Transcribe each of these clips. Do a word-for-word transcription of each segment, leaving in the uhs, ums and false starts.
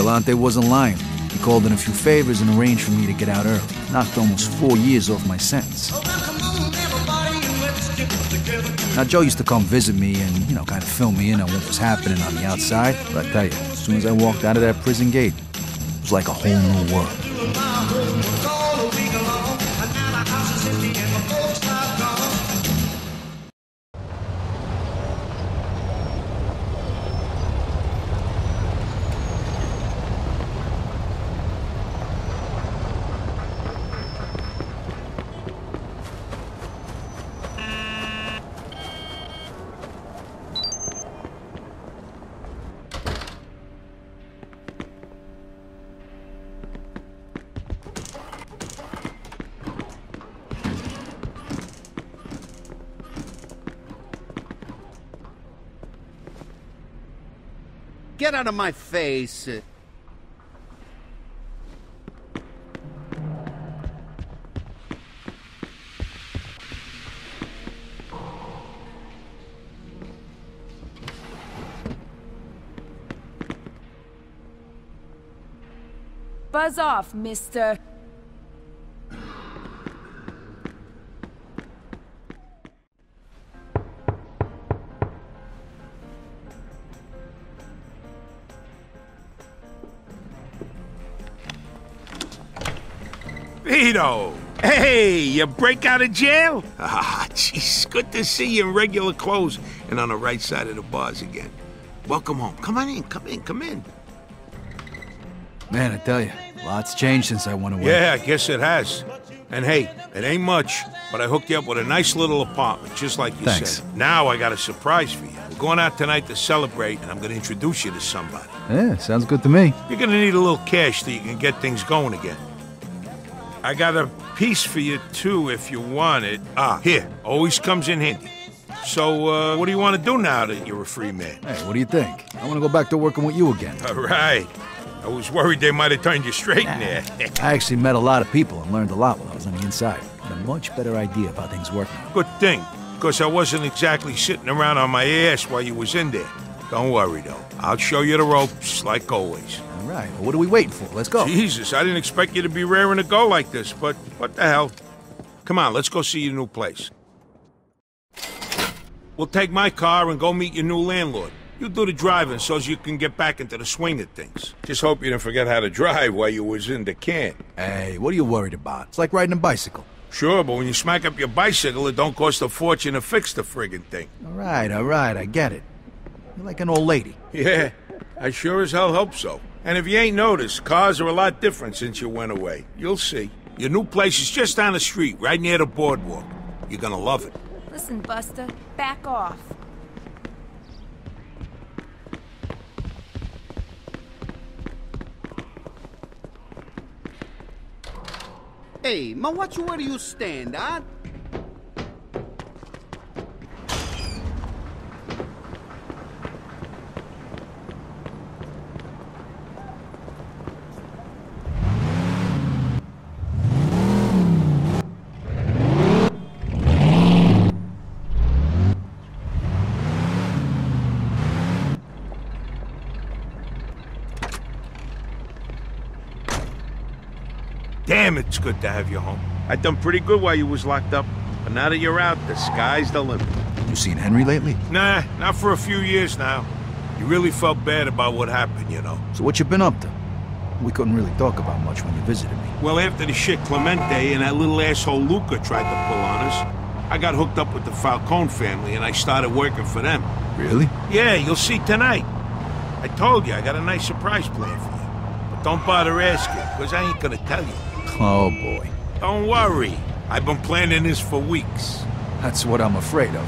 Galante wasn't lying. He called in a few favors and arranged for me to get out early. Knocked almost four years off my sentence. Now, Joe used to come visit me and, you know, kind of fill me in on what was happening on the outside. But I tell you, as soon as I walked out of that prison gate, it was like a whole new world. Get out of my face. Buzz off, mister. Hey, you break out of jail? Ah, geez, good to see you in regular clothes and on the right side of the bars again. Welcome home. Come on in, come in, come in. Man, I tell you, lots changed since I went away. Yeah, I guess it has. And hey, it ain't much, but I hooked you up with a nice little apartment, just like you Thanks. said. Now I got a surprise for you. We're going out tonight to celebrate, and I'm going to introduce you to somebody. Yeah, sounds good to me. You're going to need a little cash so you can get things going again. I got a piece for you, too, if you want it. Ah, here. Always comes in handy. So, uh, what do you want to do now that you're a free man? Hey, what do you think? I want to go back to working with you again. All right. I was worried they might have turned you straight in there. I actually met a lot of people and learned a lot while I was on the inside. I had a much better idea of how things work now. Good thing, because I wasn't exactly sitting around on my ass while you was in there. Don't worry, though. I'll show you the ropes, like always. All right, well, what are we waiting for? Let's go. Jesus, I didn't expect you to be raring to go like this, but what the hell? Come on, let's go see your new place. We'll take my car and go meet your new landlord. You do the driving so as you can get back into the swing of things. Just hope you didn't forget how to drive while you was in the can. Hey, what are you worried about? It's like riding a bicycle. Sure, but when you smack up your bicycle, it don't cost a fortune to fix the friggin' thing. All right, all right, I get it. You're like an old lady. Yeah, I sure as hell hope so. And if you ain't noticed, cars are a lot different since you went away. You'll see. Your new place is just down the street, right near the boardwalk. You're gonna love it. Listen, Buster, back off. Hey, ma, watch where do you stand, huh? Damn, it's good to have you home. I done pretty good while you was locked up, but now that you're out, the sky's the limit. You seen Henry lately? Nah, not for a few years now. You really felt bad about what happened, you know. So what you been up to? We couldn't really talk about much when you visited me. Well, after the shit Clemente and that little asshole Luca tried to pull on us, I got hooked up with the Falcone family and I started working for them. Really? Yeah, you'll see tonight. I told you, I got a nice surprise plan for you. But don't bother asking, because I ain't gonna tell you. Oh, boy. Don't worry. I've been planning this for weeks. That's what I'm afraid of.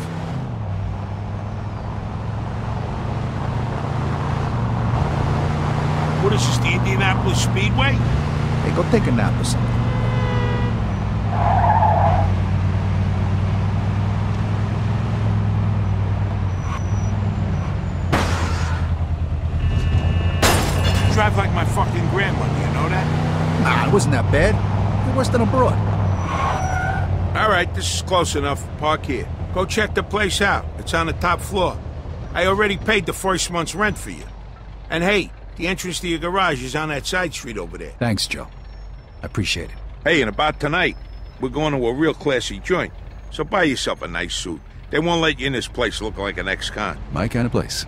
What is this, the Indianapolis Speedway? Hey, go take a nap or something. I drive like my fucking grandmother, you know that? Nah, it wasn't that bad. It was worse than abroad. All right, this is close enough. Park here. Go check the place out. It's on the top floor. I already paid the first month's rent for you. And hey, The entrance to your garage is on that side street over there. Thanks, Joe. I appreciate it. Hey, and about tonight, we're going to a real classy joint. So buy yourself a nice suit. They won't let you in this place looking like an ex-con. My kind of place.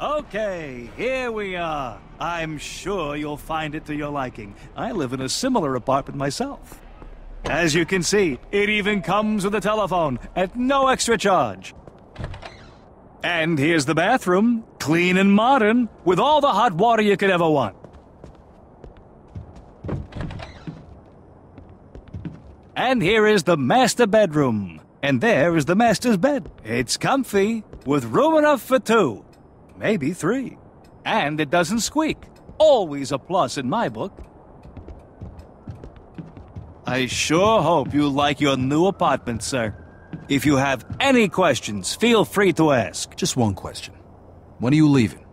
Okay, here we are. I'm sure you'll find it to your liking. I live in a similar apartment myself. As you can see, it even comes with a telephone at no extra charge. And here's the bathroom, clean and modern, with all the hot water you could ever want. And here is the master bedroom. And there is the master's bed. It's comfy, with room enough for two. Maybe three. And it doesn't squeak. Always a plus in my book. I sure hope you like your new apartment, sir. If you have any questions, feel free to ask. Just one question. When are you leaving?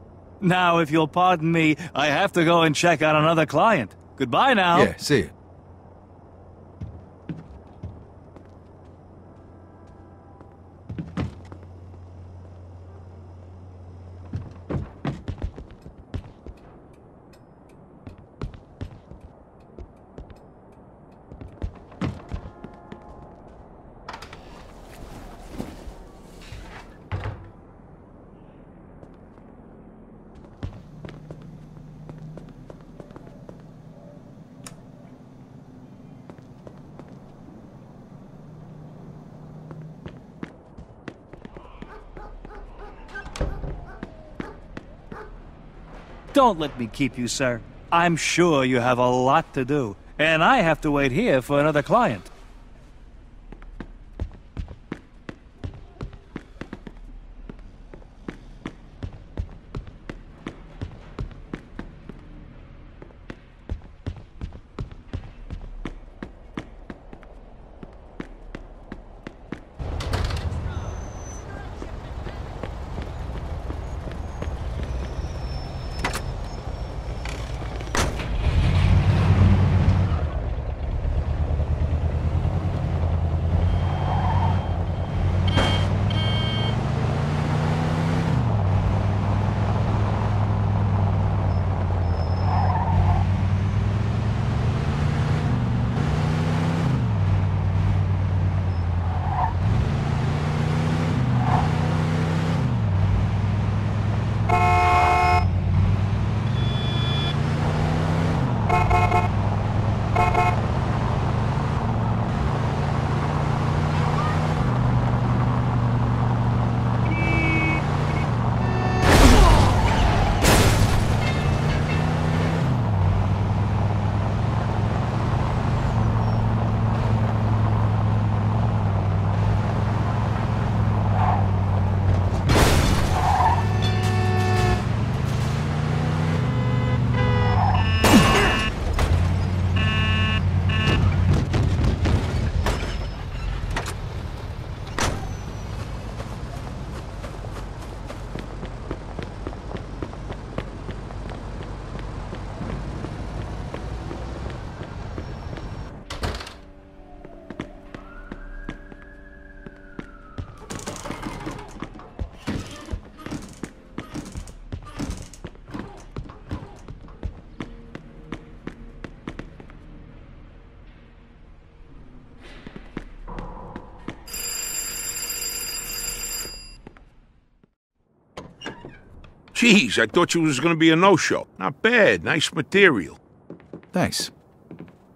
Now, if you'll pardon me, I have to go and check on another client. Goodbye now. Yeah, see you. Don't let me keep you, sir. I'm sure you have a lot to do, and I have to wait here for another client. Jeez, I thought you was gonna be a no-show. Not bad. Nice material. Thanks.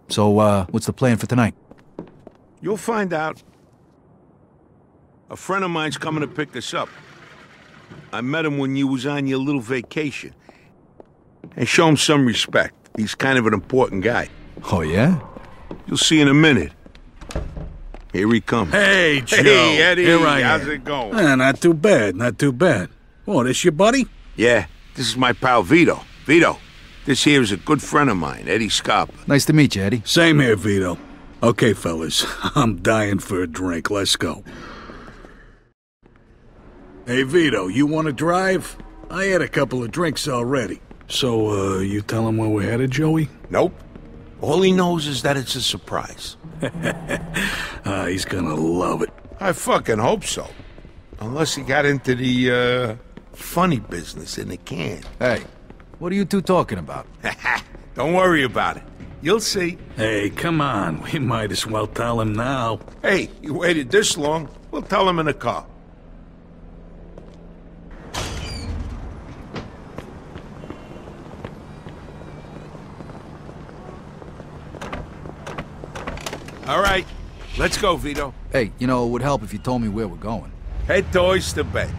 So, uh, what's the plan for tonight? You'll find out. A friend of mine's coming to pick us up. I met him when you was on your little vacation. and show him some respect. He's kind of an important guy. Oh, yeah? You'll see in a minute. Here he comes. Hey, Joe. Hey, Eddie. Here I How's am. it going? Eh, not too bad, not too bad. Oh, this your buddy? Yeah, this is my pal Vito. Vito, this here is a good friend of mine, Eddie Scarpa. Nice to meet you, Eddie. Same here, Vito. Okay, fellas, I'm dying for a drink. Let's go. Hey, Vito, you want to drive? I had a couple of drinks already. So, uh, you tell him where we're headed, Joey? Nope. All he knows is that it's a surprise. uh, he's gonna love it. I fucking hope so. Unless he got into the, uh, funny business in the can. Hey, what are you two talking about? Don't worry about it. You'll see. Hey, come on. We might as well tell him now. Hey, you waited this long. We'll tell him in the car. All right, let's go, Vito. Hey, you know, it would help if you told me where we're going. Head to Oyster Bay.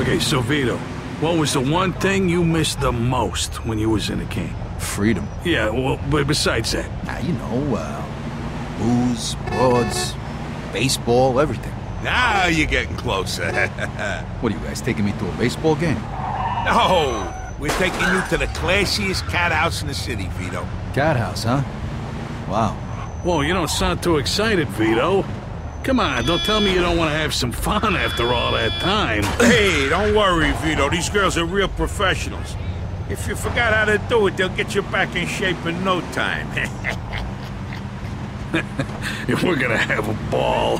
Okay, so Vito, what was the one thing you missed the most when you was in the camp? Freedom. Yeah, well, but besides that? Nah, you know, uh, booze, broads, baseball, everything. Now you're getting closer. What are you guys, taking me to a baseball game? No! We're taking you to the classiest cat house in the city, Vito. Cat house, huh? Wow. Whoa, you don't sound too excited, Vito. Come on, don't tell me you don't want to have some fun after all that time. Hey, don't worry, Vito. These girls are real professionals. If you forgot how to do it, they'll get you back in shape in no time. If we're gonna have a ball.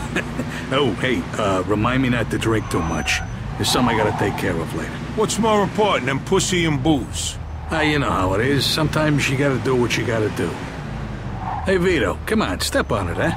Oh, hey, uh, remind me not to drink too much. There's something I gotta take care of later. What's more important than pussy and booze? Ah, you know how it is. Sometimes you gotta do what you gotta do. Hey, Vito, come on, step on it, eh?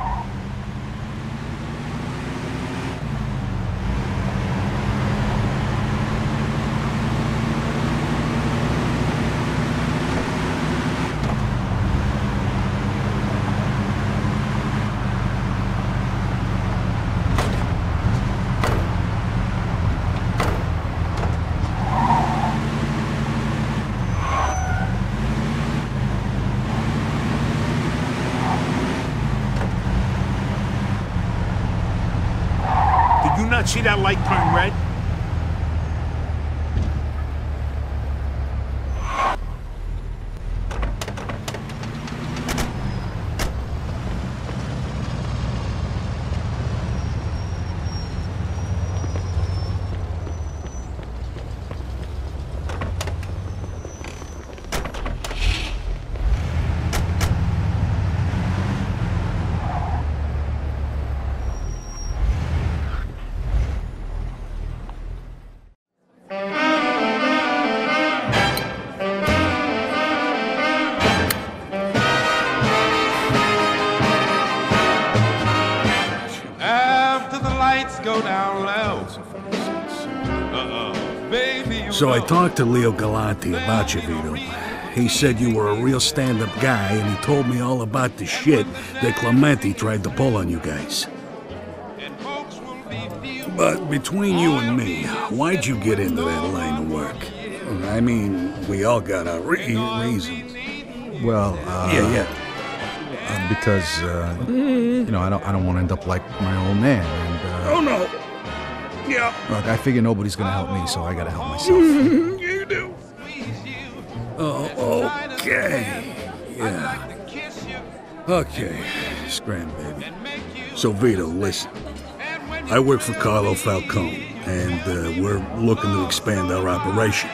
See that light turn red? So I talked to Leo Galanti about you, Vito. He said you were a real stand-up guy, and he told me all about the shit that Clementi tried to pull on you guys. But between you and me, why'd you get into that line of work? I mean, we all got our re reasons. Well, uh... yeah, yeah. Uh, because, uh... you know, I don't, I don't want to end up like my old man, and, uh... Oh, no! Yeah. Look, I figure nobody's gonna help me, so I gotta help myself. You do. Oh, okay. Yeah. Okay, Scram, baby. So, Vito, listen. I work for Carlo Falcone, and uh, we're looking to expand our operation.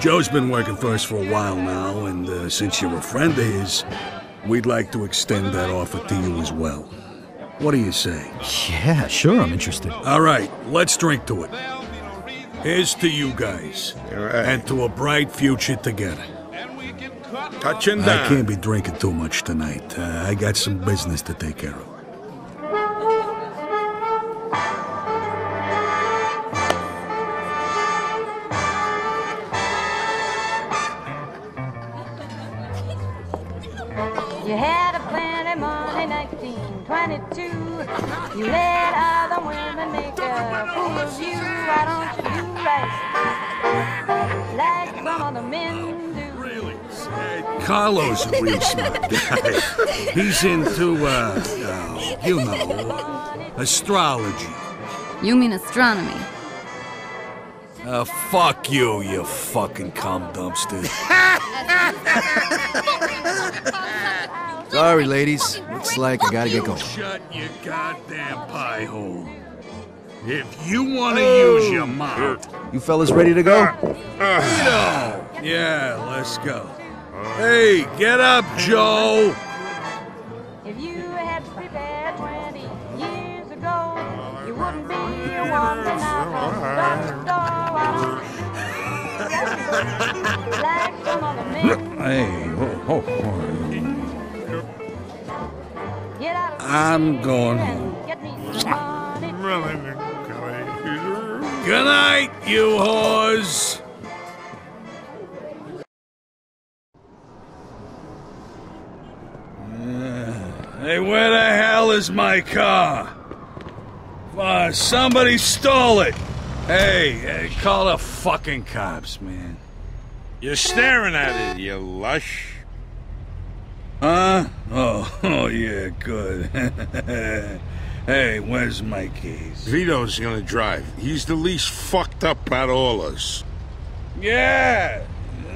Joe's been working for us for a while now, and uh, since you're a friend of his, we'd like to extend that offer to you as well. What do you say? Yeah, sure, I'm interested. All right, let's drink to it. Here's to you guys. Right. And to a bright future together. Touching down. I can't be drinking too much tonight. Uh, I got some business to take care of. You had a plan in nineteen twenty-two. You let other women fool you, why don't you do right? Like some of the men do. Really? Uh, Carlo's a real smart guy. He's into, uh, uh, you know, astrology. You mean astronomy? Uh, fuck you, you fucking cum dumpster. Sorry, ladies. Looks like I gotta get going. Shut your goddamn pie hole. If you want to oh. use your mouth. You fellas ready to go? No. Yeah, let's go. Hey, get up, Joe. If you had prepared twenty years ago, you wouldn't be one to hey, ho, ho, ho. I'm going home. Good night, you whores. Uh, hey, where the hell is my car? Uh, somebody stole it. Hey, hey, call the fucking cops, man. You're staring at it, you lush. Huh? Oh, oh yeah, good. Hey, where's my keys? Vito's gonna drive. He's the least fucked up out of all us. Yeah!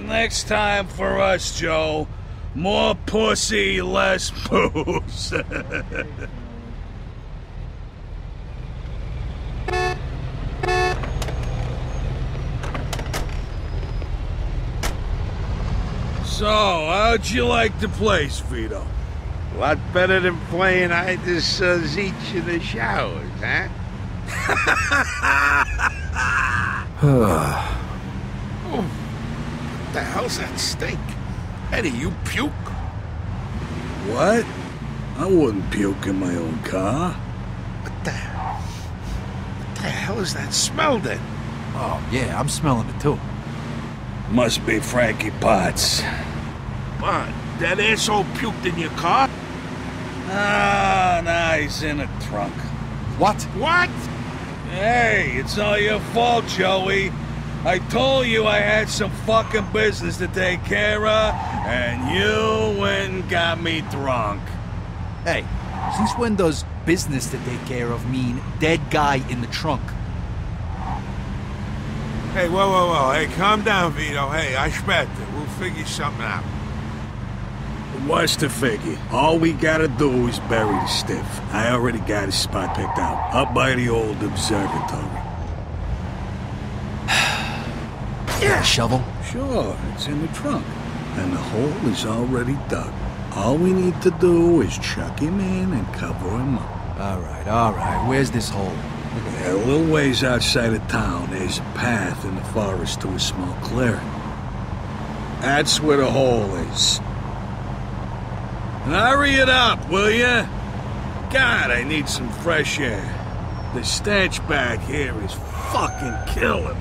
Next time for us, Joe. More pussy, less booze. So, how'd you like the place, Vito? A lot better than playing I Just uh, Zeech in the Showers, huh? Oh, what the hell's that stink? Eddie, you puke? What? I wouldn't puke in my own car. What the, what the hell is that smell then? Oh, yeah, I'm smelling it too. Must be Frankie Potts. What? That asshole puked in your car? Ah, nah, he's in a trunk. What? What? Hey, it's all your fault, Joey. I told you I had some fucking business to take care of, and you went and got me drunk. Hey, since when does business to take care of mean dead guy in the trunk? Hey, whoa, whoa, whoa. Hey, calm down, Vito. Hey, I spat it. We'll figure something out. What's to figure? All we gotta do is bury the stiff. I already got his spot picked out. Up by the old observatory. Yeah, shovel? Sure, it's in the trunk. And the hole is already dug. All we need to do is chuck him in and cover him up. All right, all right. Where's this hole? Yeah, a little ways outside of town, there's a path in the forest to a small clearing. That's where the hole is. Now hurry it up, will ya? God, I need some fresh air. The stench back here is fucking killing me.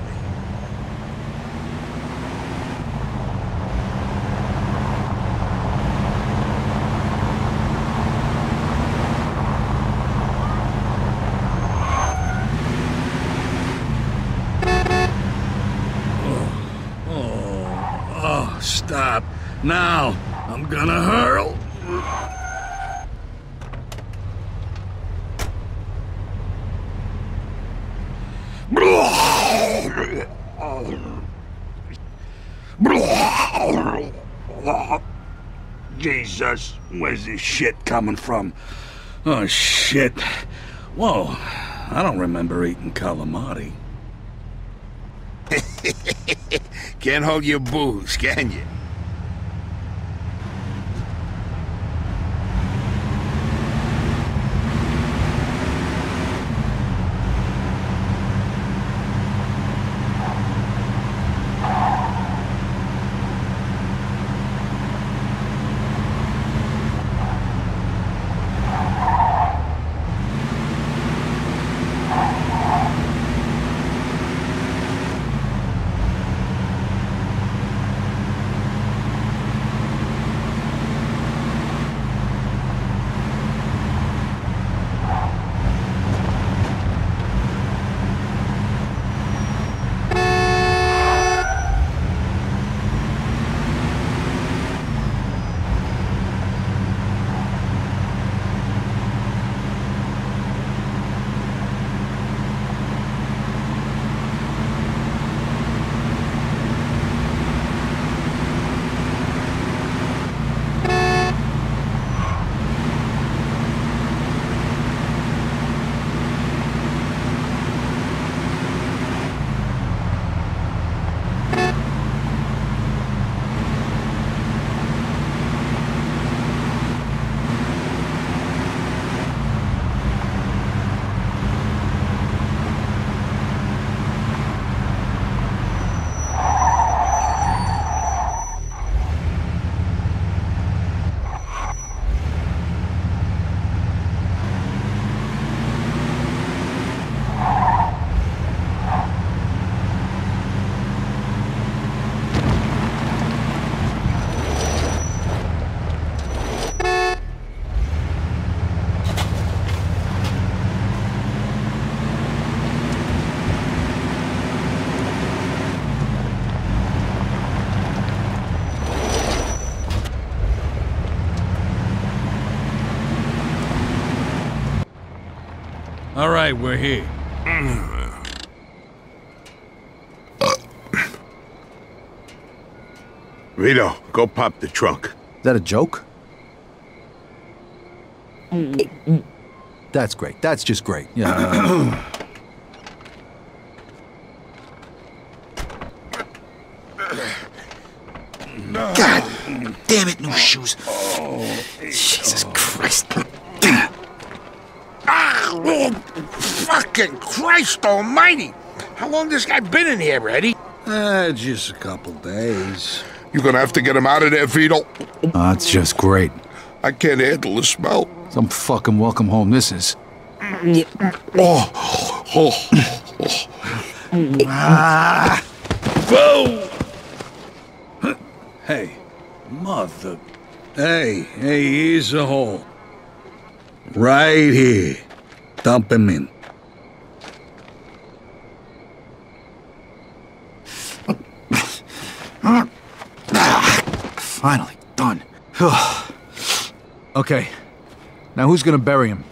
Stop. Now, I'm gonna hurl. Jesus, where's this shit coming from? Oh, shit. Whoa, I don't remember eating calamari. Can't hold your booze, can you? why we're here. Vito, go pop the trunk. Is that a joke? That's great. That's just great. Yeah. God damn it, new shoes. Jesus Christ. Fucking Christ almighty! How long this guy been in here, Eddie? Uh, just a couple days. You're gonna have to get him out of there, Vito. Oh, that's just great. I can't handle the smell. Some fucking welcome home this is. Oh, oh, oh. Ah. Whoa. Hey, mother. Hey, hey, here's a hole. Right here. Dump him in. Finally done. Okay, now who's gonna bury him?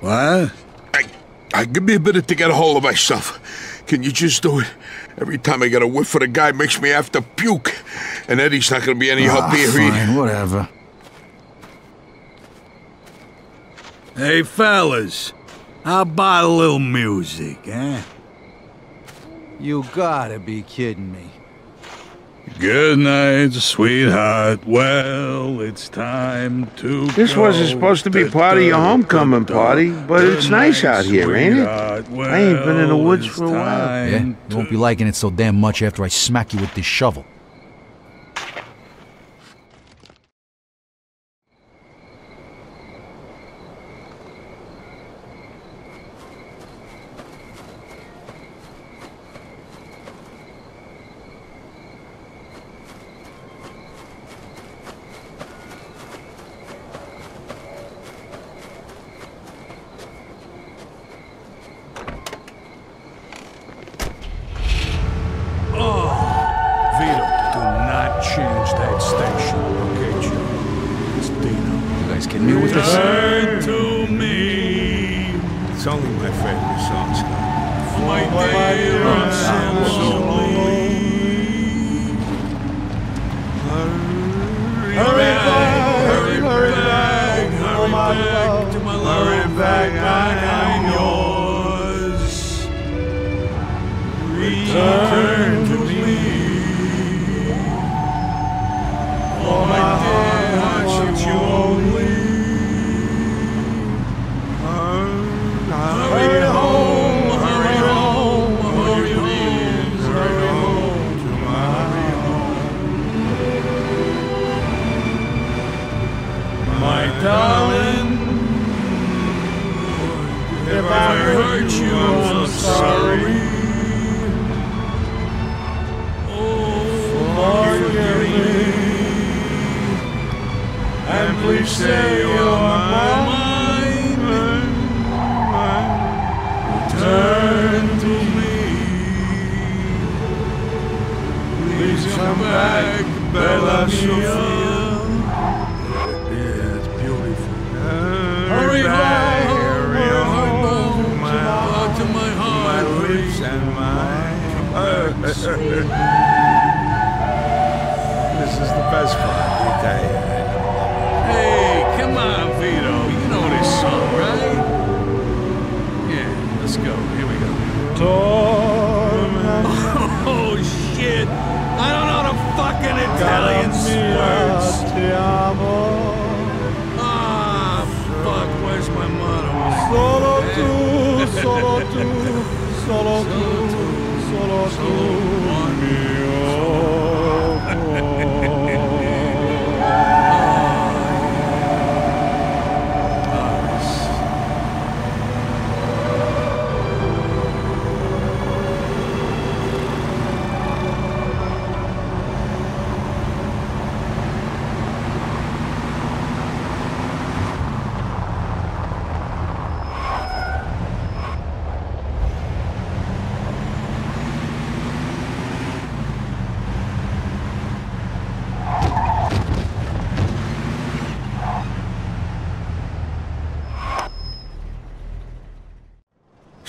What? I, I give me a minute to get a hold of myself. Can you just do it? Every time I get a whiff of the guy, makes me have to puke. And Eddie's not gonna be any help here. Fine, whatever. Hey, fellas, how about a little music, eh? You gotta be kidding me. Good night, sweetheart. Well, it's time to This go. Wasn't supposed to be part of your homecoming party, but Good it's nice night, out here, ain't it? Well, I ain't been in the woods for a while. Yeah, you won't be liking it so damn much after I smack you with this shovel.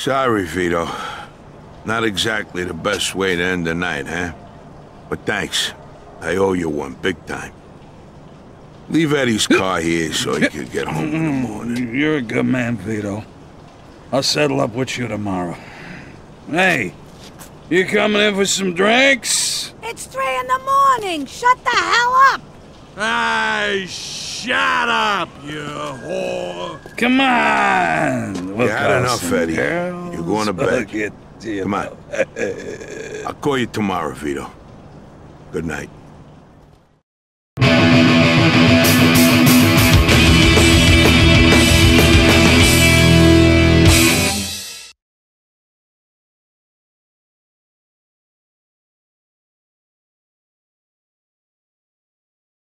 Sorry, Vito. Not exactly the best way to end the night, huh? But thanks. I owe you one, big time. Leave Eddie's car here so he can get home in the morning. You're a good man, Vito. I'll settle up with you tomorrow. Hey, you coming in for some drinks? It's three in the morning. Shut the hell up. Hey, shut up, you whore. Come on. Look, you had enough, Eddie. Girls. You're going to bed. To Come on. I'll call you tomorrow, Vito. Good night.